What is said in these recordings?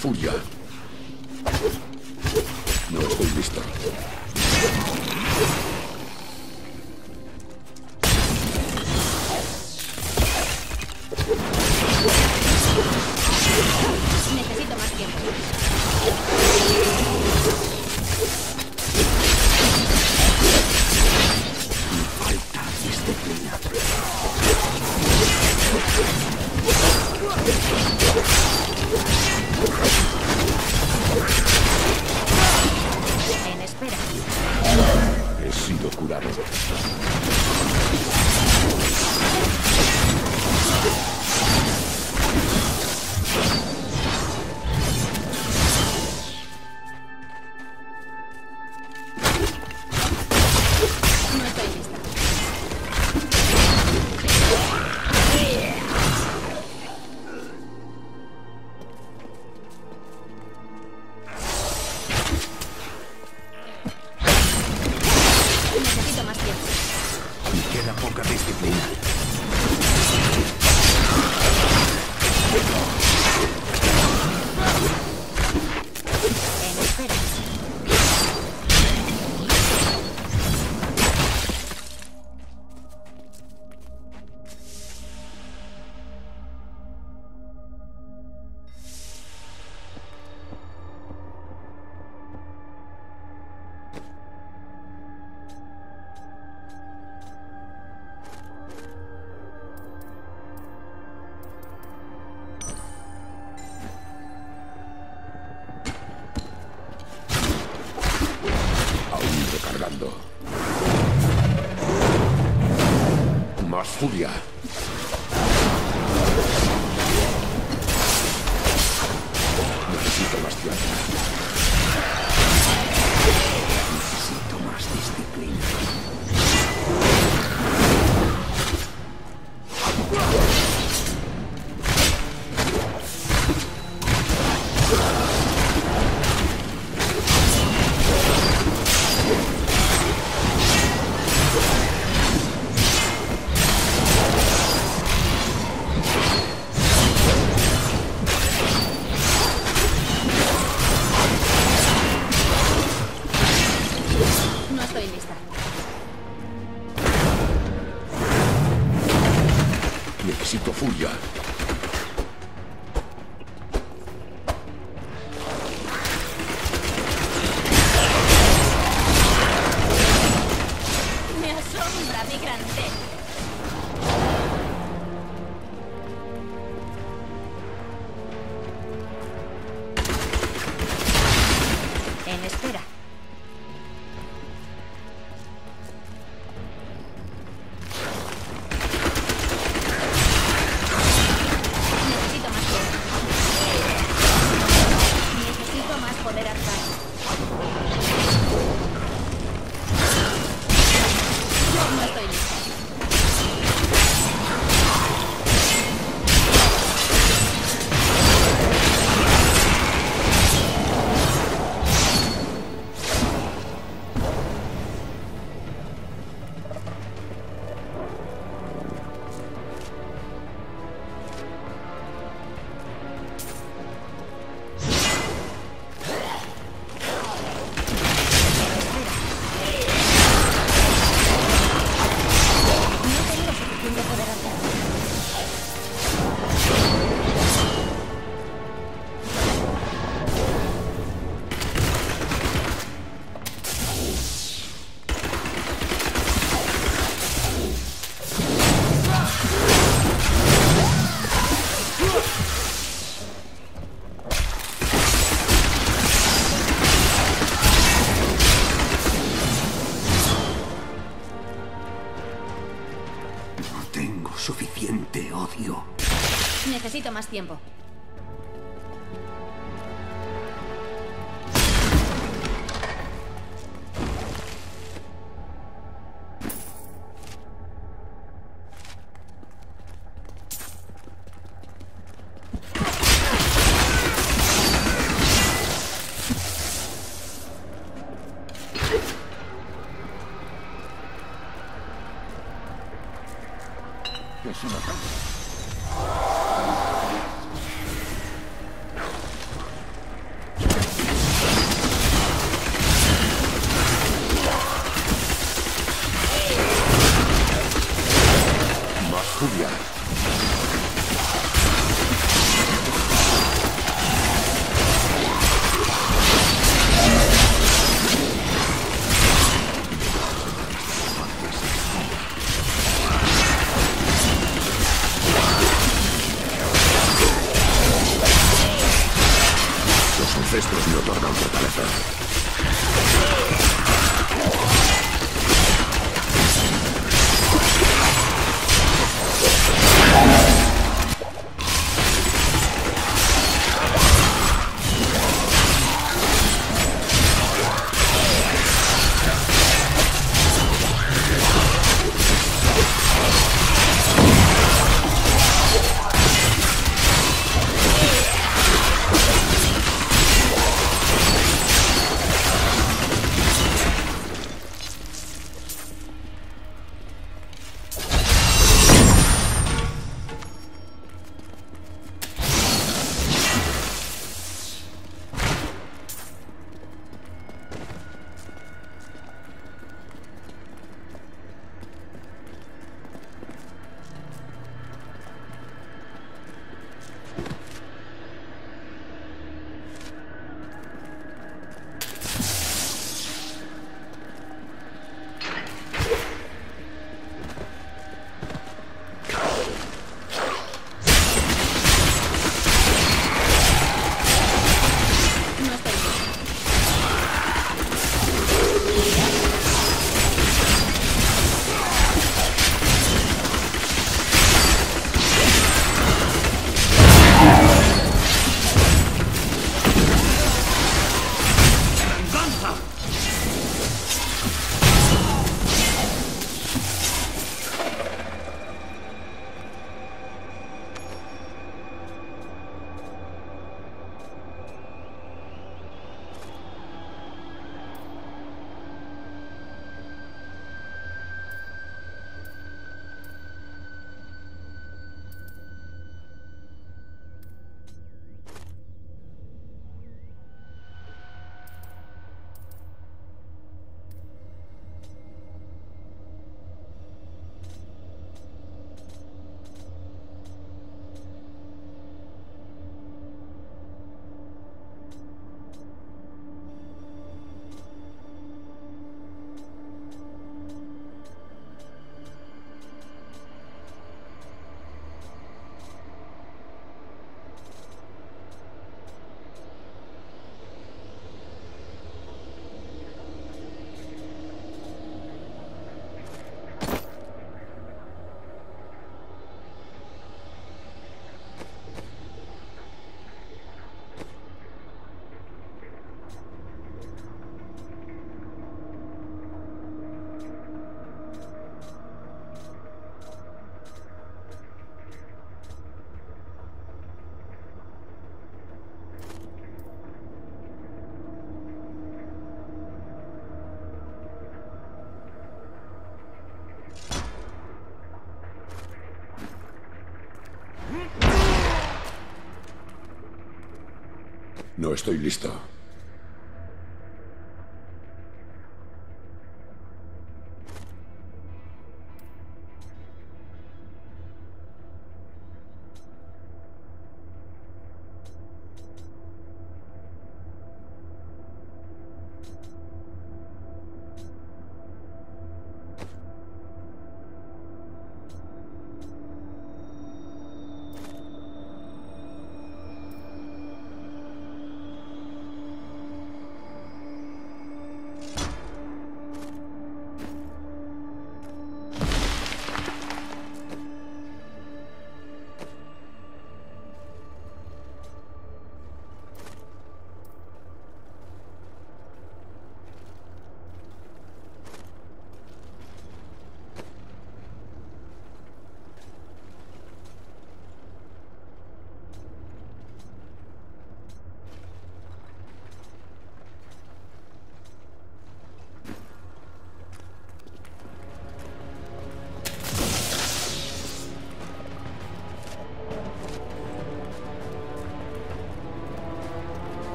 furia. No estoy listo. Necesito más tiempo. Me falta disciplina. En espera. He sido curado. Furia. Necesito más tierra. Necesito más disciplina. Necesito furia. Me asombra mi grandeza. En espera. Suficiente odio. Necesito más tiempo. Es una trampa. No estoy listo.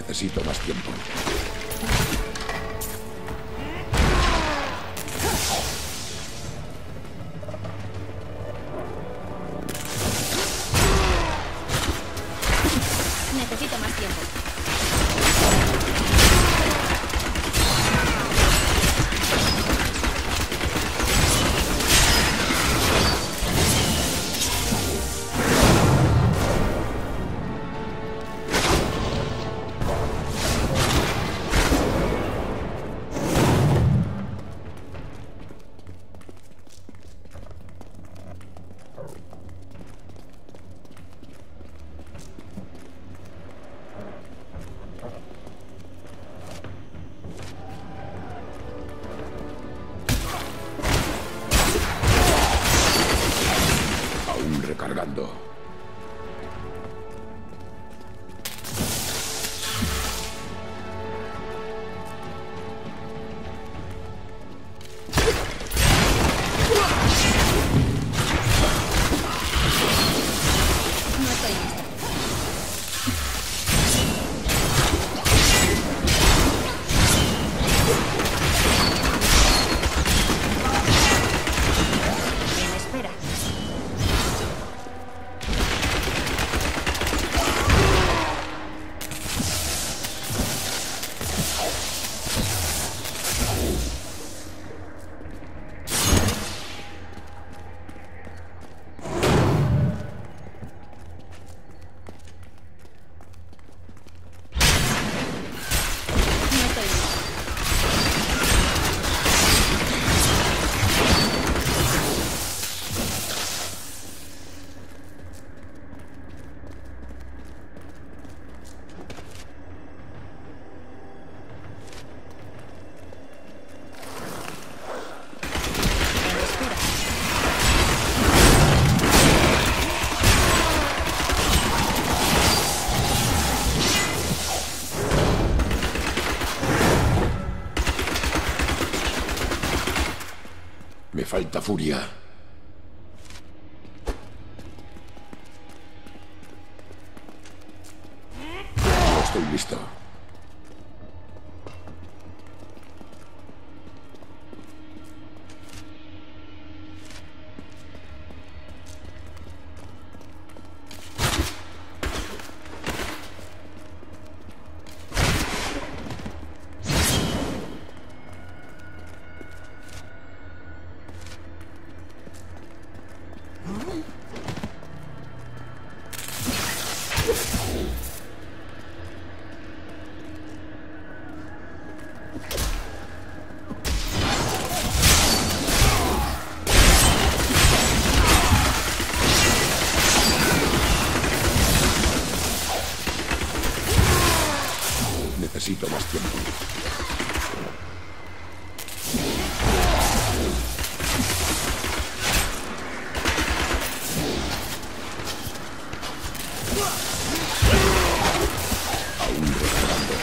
Necesito más tiempo. Falta furia. No estoy listo. Necesito más tiempo. Aún reparando.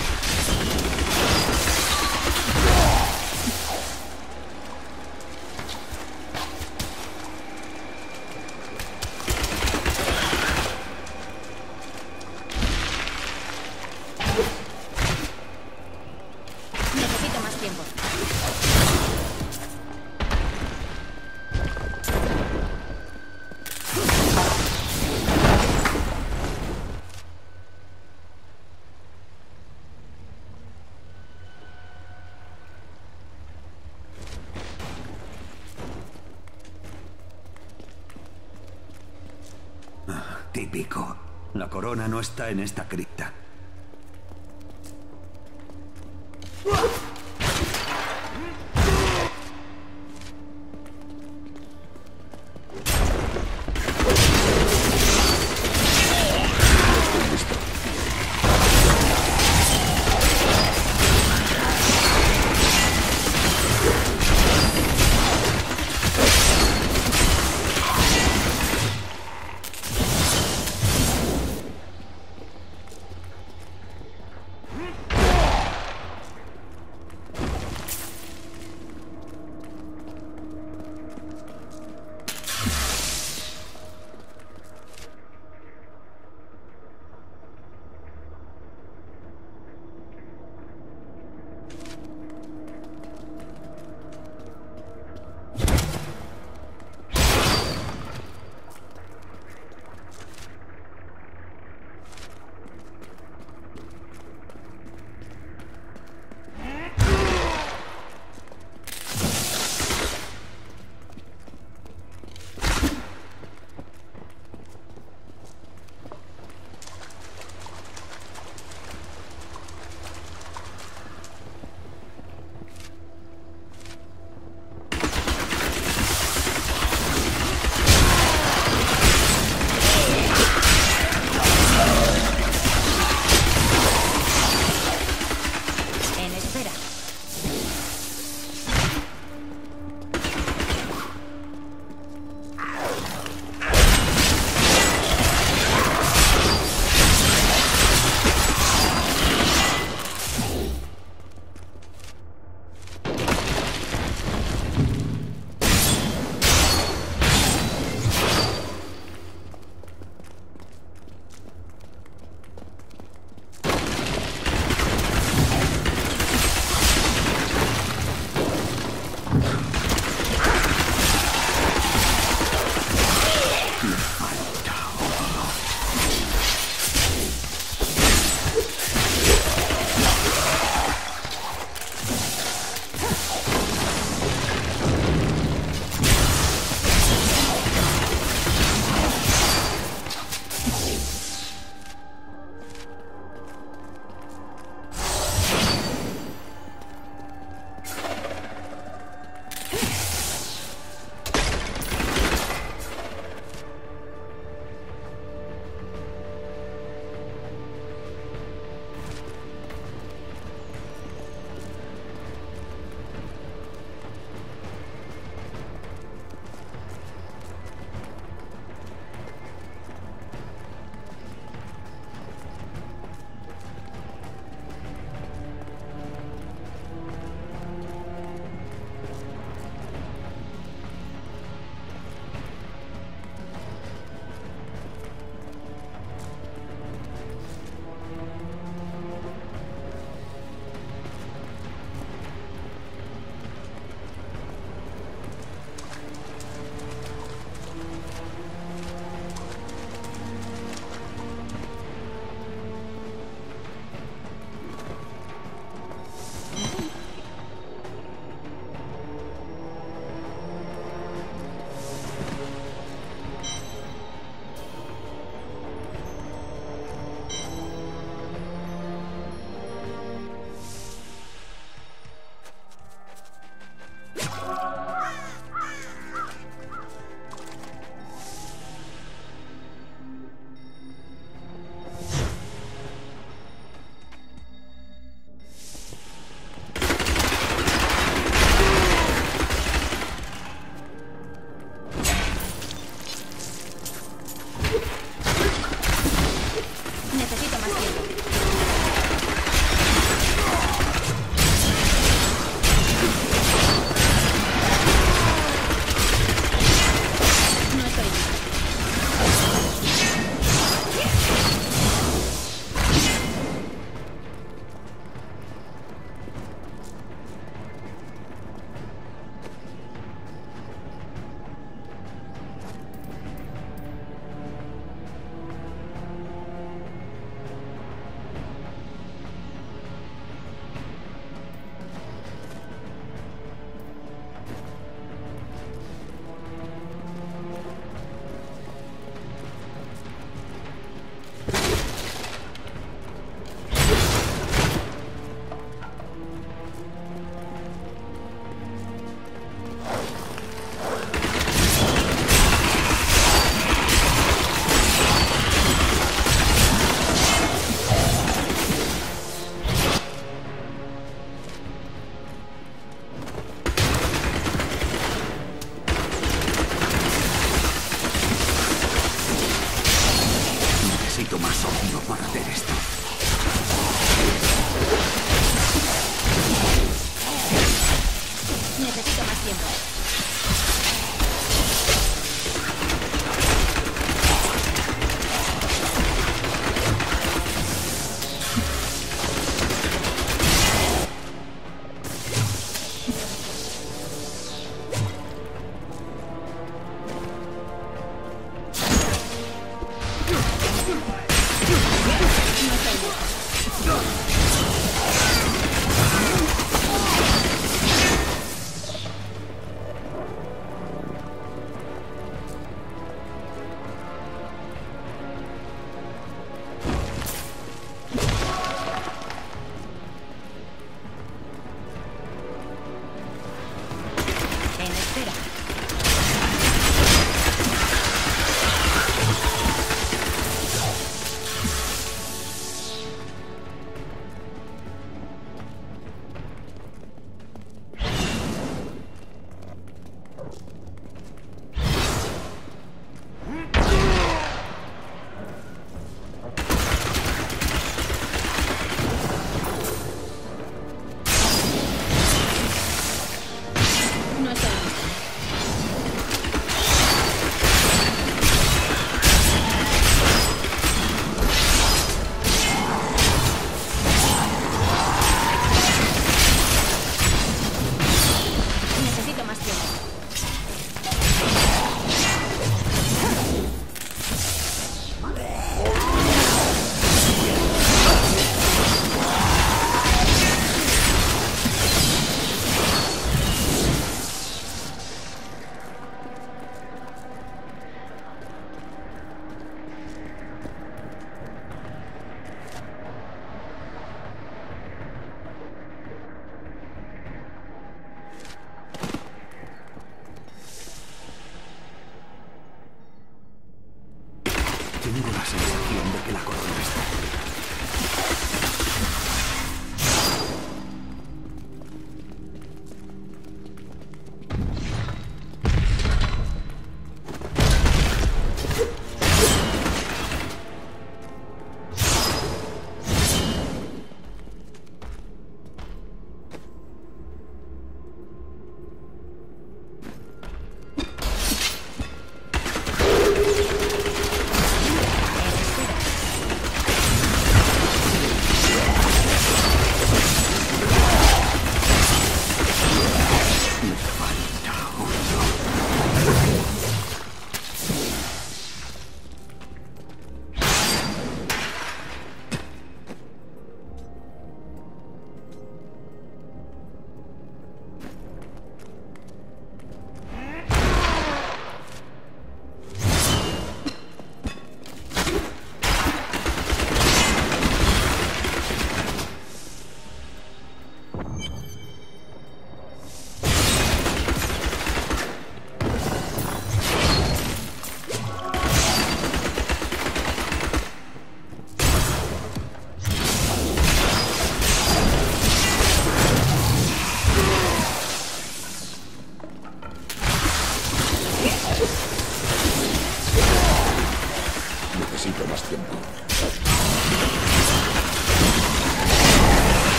pico. La corona no está en esta cripta.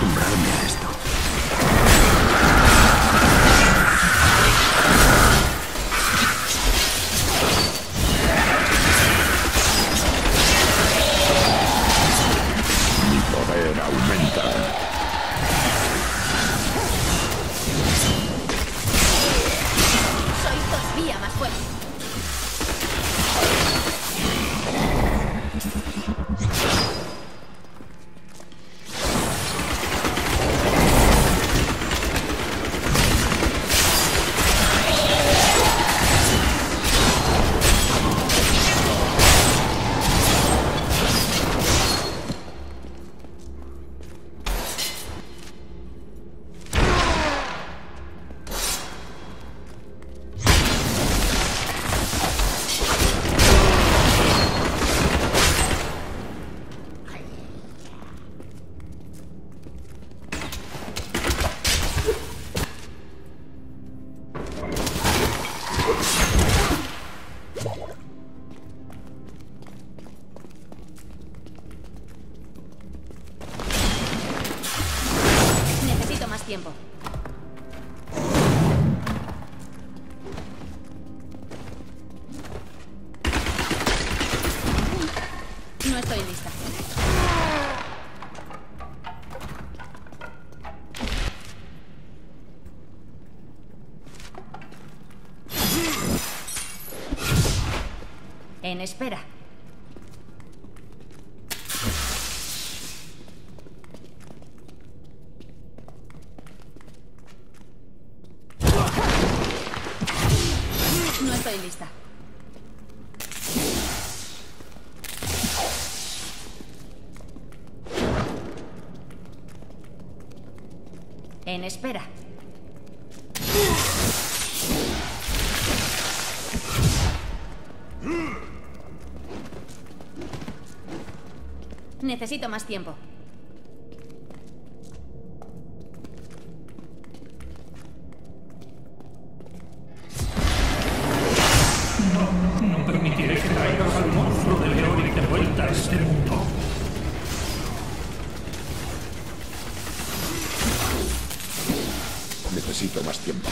acostumbrarme a esto. Mi poder aumenta. Tiempo. No estoy lista. En espera. Estoy lista. En espera. Necesito más tiempo. Necesito más tiempo.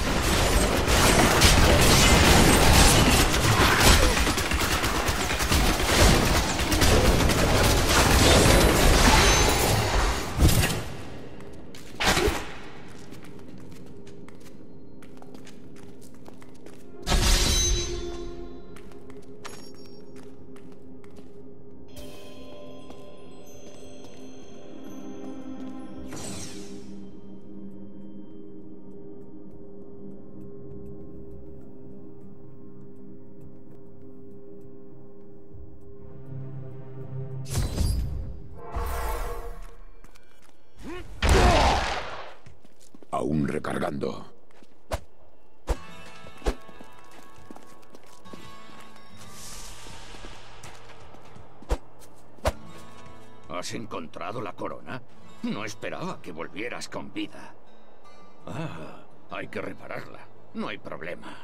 Aún recargando. ¿Has encontrado la corona? No esperaba que volvieras con vida. Ah, hay que repararla. No hay problema.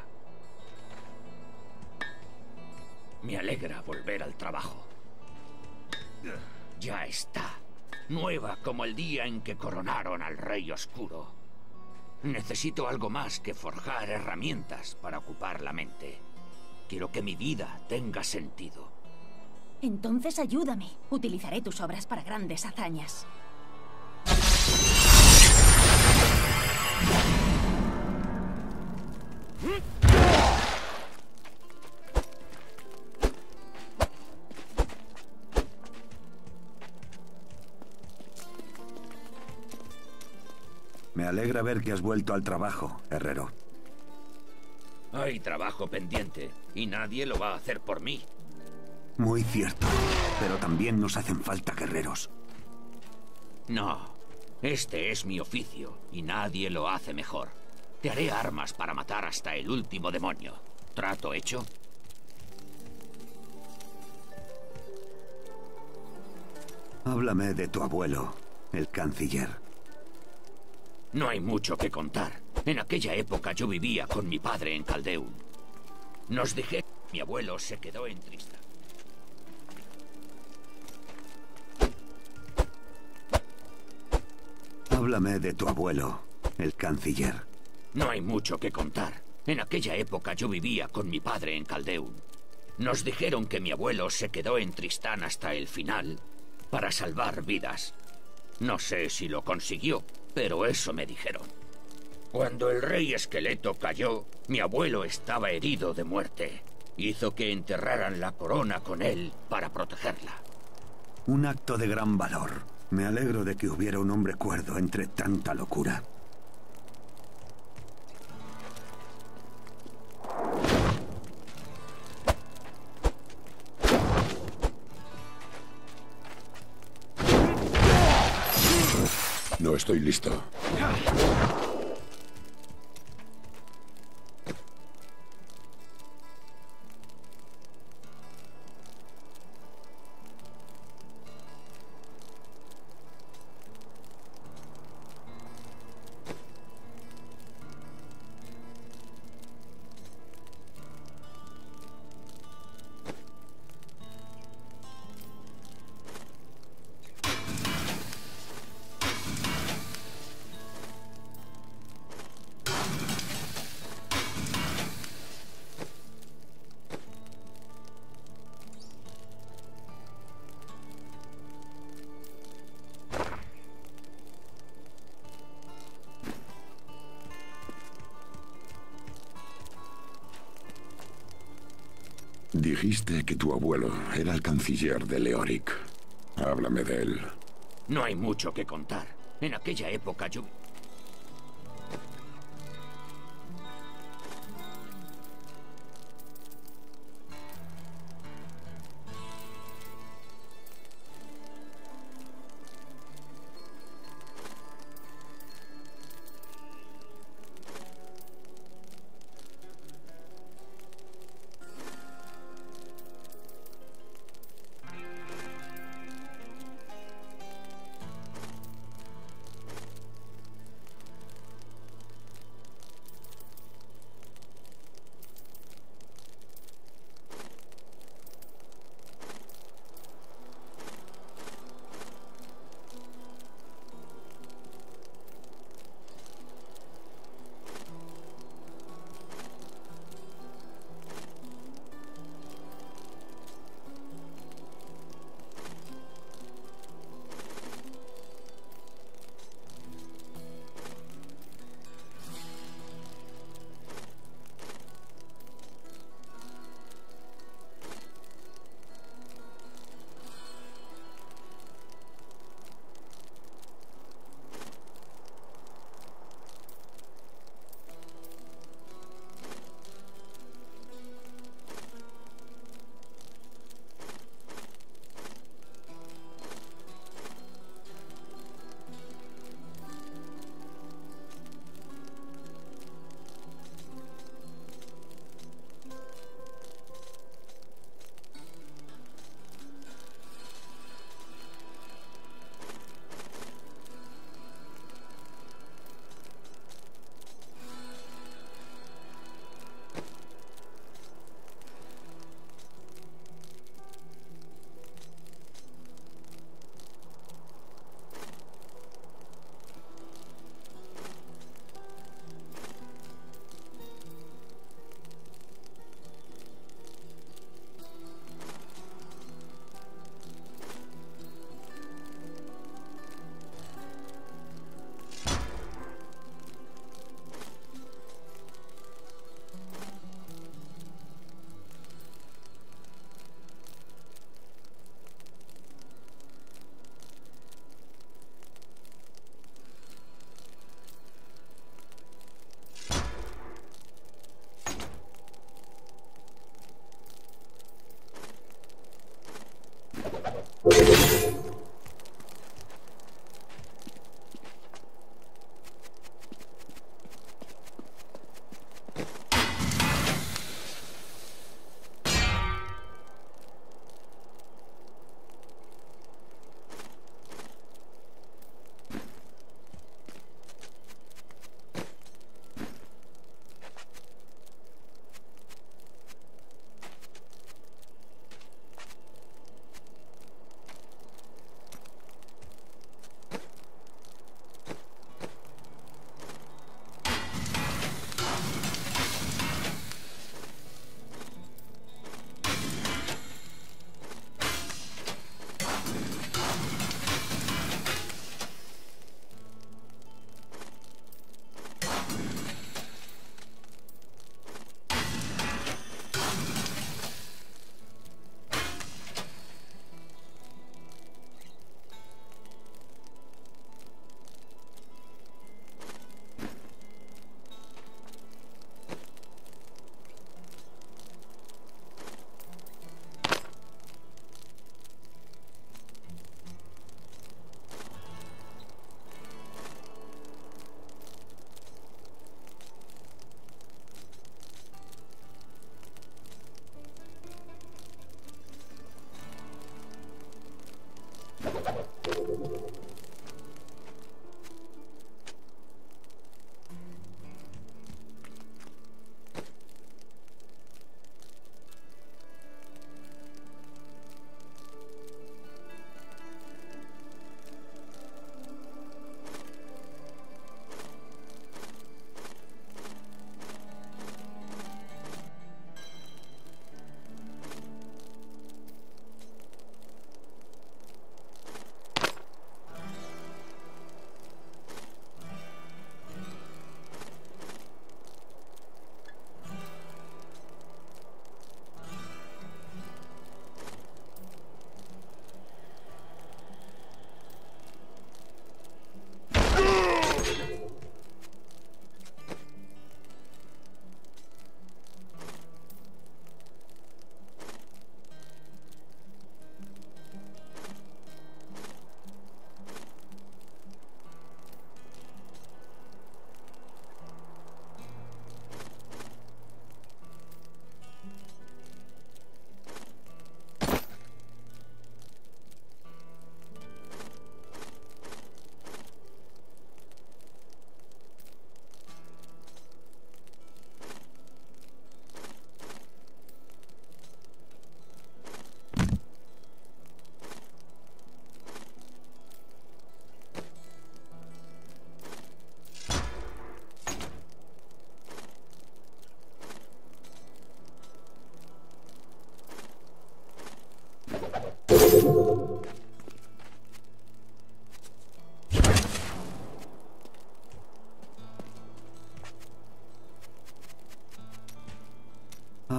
Me alegra volver al trabajo. Ya está. Nueva como el día en que coronaron al Rey Oscuro. Necesito algo más que forjar herramientas para ocupar la mente. Quiero que mi vida tenga sentido. Entonces ayúdame. Utilizaré tus obras para grandes hazañas. Me alegra ver que has vuelto al trabajo, herrero. Hay trabajo pendiente, y nadie lo va a hacer por mí. Muy cierto, pero también nos hacen falta guerreros. No, este es mi oficio, y nadie lo hace mejor. Te haré armas para matar hasta el último demonio. ¿Trato hecho? Háblame de tu abuelo, el canciller. No hay mucho que contar. En aquella época yo vivía con mi padre en Caldeum. Nos dijeron que mi abuelo se quedó en Tristán. Háblame de tu abuelo, el canciller. No hay mucho que contar. En aquella época yo vivía con mi padre en Caldeum. Nos dijeron que mi abuelo se quedó en Tristán hasta el final para salvar vidas. No sé si lo consiguió, pero eso me dijeron. Cuando el rey esqueleto cayó, mi abuelo estaba herido de muerte. Hizo que enterraran la corona con él para protegerla. Un acto de gran valor. Me alegro de que hubiera un hombre cuerdo entre tanta locura. No estoy listo. Dijiste que tu abuelo era el canciller de Leoric. Háblame de él. No hay mucho que contar. En aquella época yo...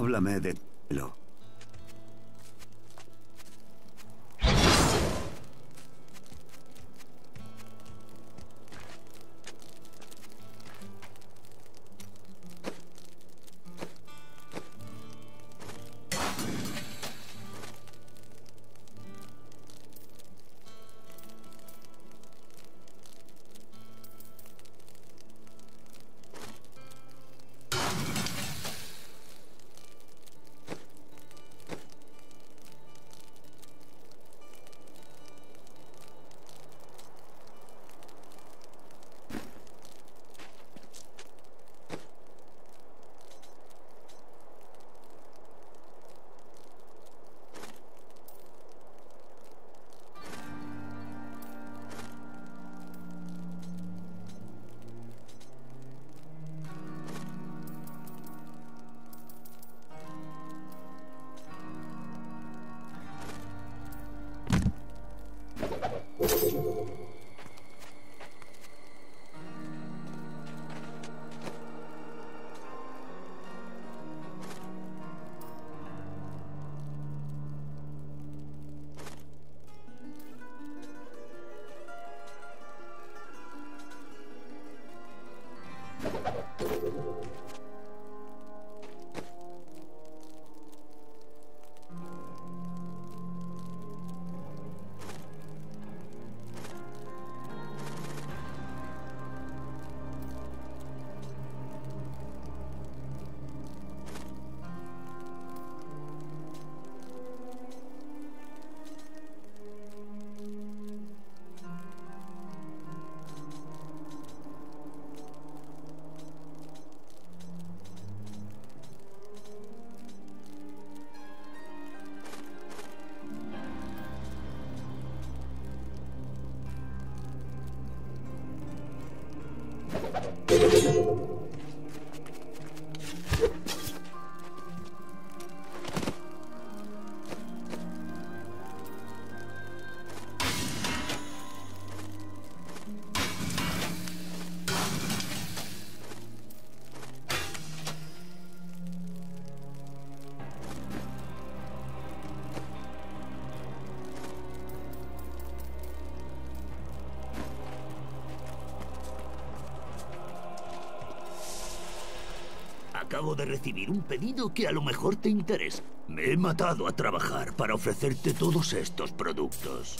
Háblame de Telo. Acabo de recibir un pedido que a lo mejor te interesa. Me he matado a trabajar para ofrecerte todos estos productos.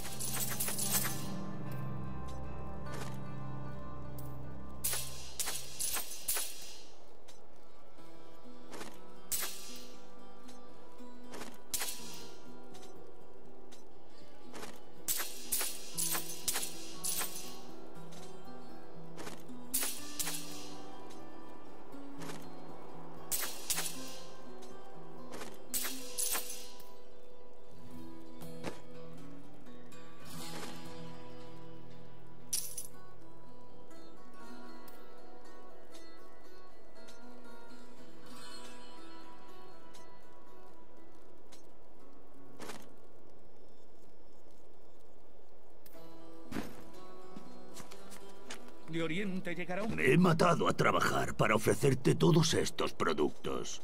Me he matado a trabajar para ofrecerte todos estos productos.